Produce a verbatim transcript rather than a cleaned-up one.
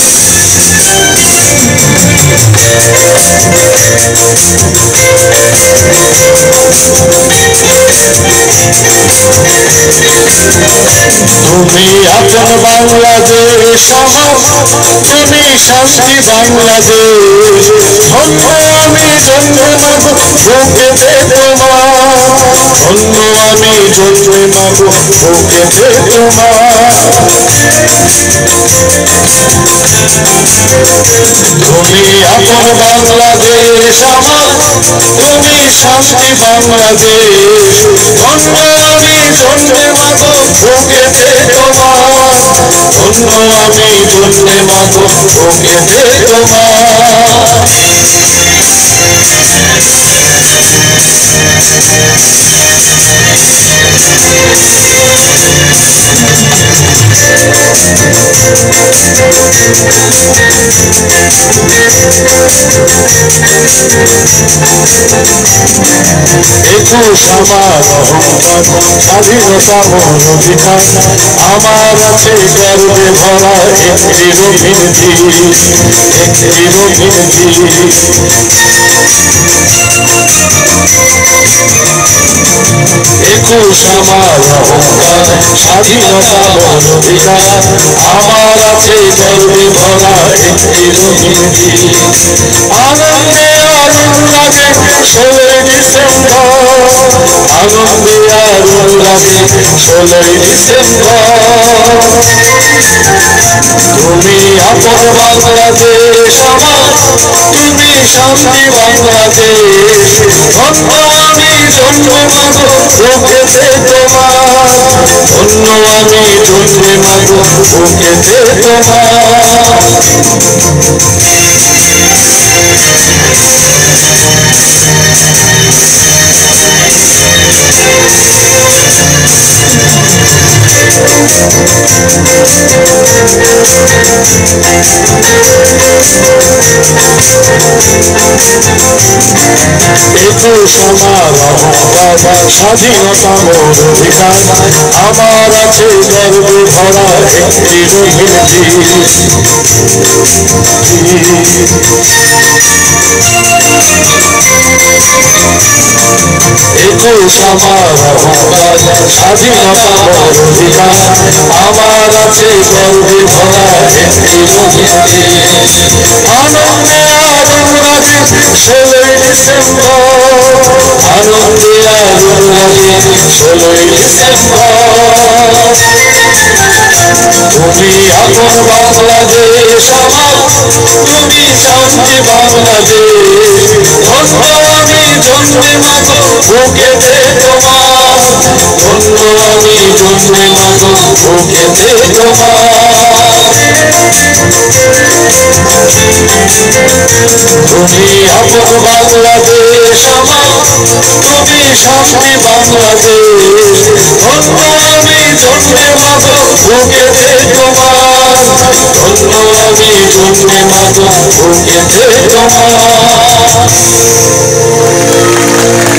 তুমি আপন বাংলাদেশ আমার, তুমি শান্তি বাংলাদেশ। ধন্য আমি জন্মে মাগো বুকেতে তোমার, ধন্য আমি জন্মে মাগো বুকেতে তোমার। তুমি আপন বাংলাদেশ আমার, তুমি শান্তি বাংলাদেশ। ধন্য আমি জন্মে মাগো বুকেতে তোমার, ধন্য আমি জন্মে মাগো বুকেতে তোমার। একুশ আমার অহংকার, স্বাধীনতা মন অধিকার আমার আছে গর্বে ভরা। একটি রঙিন দিন, একটি রঙিন দিন। একুশ আমার অহংকার, স্বাধীনতা মন অধিকার আমার আছে গর্বে ভরা। একটি রঙিন দিন। আনন্দে আনন্দে ষোলোই ডিসেম্বর, আনন্দে আনন্দে ষোলোই ডিসেম্বর। তুমি আপন বাংলাদেশ আমার, তুমি শান্তি বাংলাদেশ। ধন্য আমি জন্মে মাগো বুকেতে তোমার, ধন্য আমি জন্মে মাগো বুকেতে তোমার। একুশ আমার অহংকার, স্বাধীনতা মন অধিকার আমার আছে গর্বে ভরা। একটি রঙিন দিন। একুশ আমার অহংকার, স্বাধীনতা মন অধিকার আমার আছে গর্বে ভরা। একটি রঙিন দিন। আনন্দে আনন্দে ষোলোই ডিসেম্বর, আনন্দে আনন্দে ষোলোই ডিসেম্বর। তুমি আপন বাংলাদেশ আমার, তুমি শান্তি বাংলাদেশ। ধন্য আমি জন্মে মাগো বুকেতে তোমার, ধন্য আমি জন্মে মাগো বুকেতে তোমার। তুমি আপন বাংলাদেশ আমার, তুমি শান্তি বাংলাদেশ। ধন্য আমি জন্মে মাগো বুকেতে তোমার, ধন্য আমি জন্মে মাগো বুকেতে তোমার।